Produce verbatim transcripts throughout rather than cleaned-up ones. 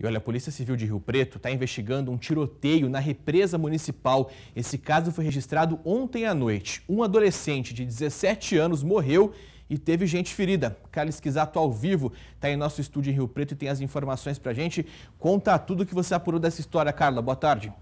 E olha, a Polícia Civil de Rio Preto está investigando um tiroteio na represa municipal. Esse caso foi registrado ontem à noite. Um adolescente de dezessete anos morreu e teve gente ferida. Carla Esquisato ao vivo está em nosso estúdio em Rio Preto e tem as informações para a gente. Conta tudo o que você apurou dessa história, Carla. Boa tarde.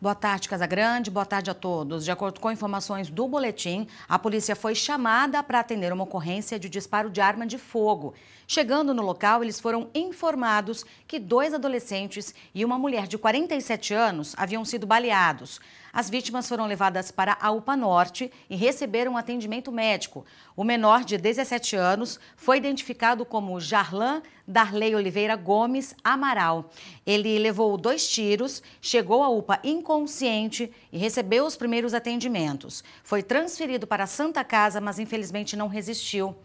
Boa tarde, Casa Grande. Boa tarde a todos. De acordo com informações do boletim, a polícia foi chamada para atender uma ocorrência de disparo de arma de fogo. Chegando no local, eles foram informados que dois adolescentes e uma mulher de quarenta e sete anos haviam sido baleados. As vítimas foram levadas para a U P A Norte e receberam um atendimento médico. O menor, de dezessete anos, foi identificado como Jarlan Darley Oliveira Gomes Amaral. Ele levou dois tiros, chegou à U P A inconsciente e recebeu os primeiros atendimentos. Foi transferido para a Santa Casa, mas infelizmente não resistiu.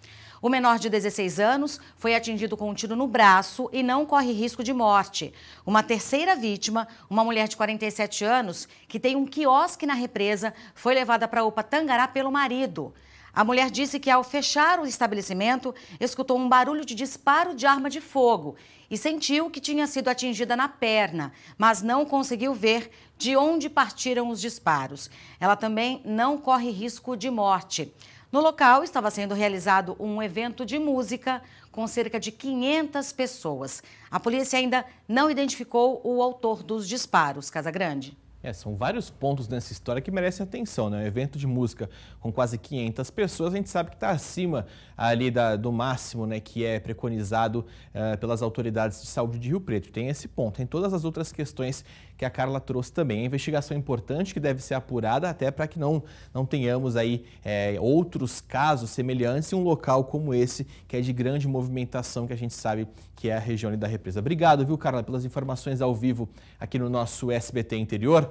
O menor de dezesseis anos foi atingido com um tiro no braço e não corre risco de morte. Uma terceira vítima, uma mulher de quarenta e sete anos, que tem um quiosque na represa, foi levada para a U P A Tangará pelo marido. A mulher disse que, ao fechar o estabelecimento, escutou um barulho de disparo de arma de fogo e sentiu que tinha sido atingida na perna, mas não conseguiu ver de onde partiram os disparos. Ela também não corre risco de morte. No local, estava sendo realizado um evento de música com cerca de quinhentas pessoas. A polícia ainda não identificou o autor dos disparos, Casa Grande. É, são vários pontos nessa história que merecem atenção, né? Um evento de música com quase quinhentas pessoas, a gente sabe que está acima ali da, do máximo, né, que é preconizado uh, pelas autoridades de saúde de Rio Preto. Tem esse ponto, tem todas as outras questões que a Carla trouxe também. É uma investigação importante que deve ser apurada até para que não, não tenhamos aí é, outros casos semelhantes em um local como esse, que é de grande movimentação, que a gente sabe que é a região ali da represa. Obrigado, viu, Carla, pelas informações ao vivo aqui no nosso S B T Interior.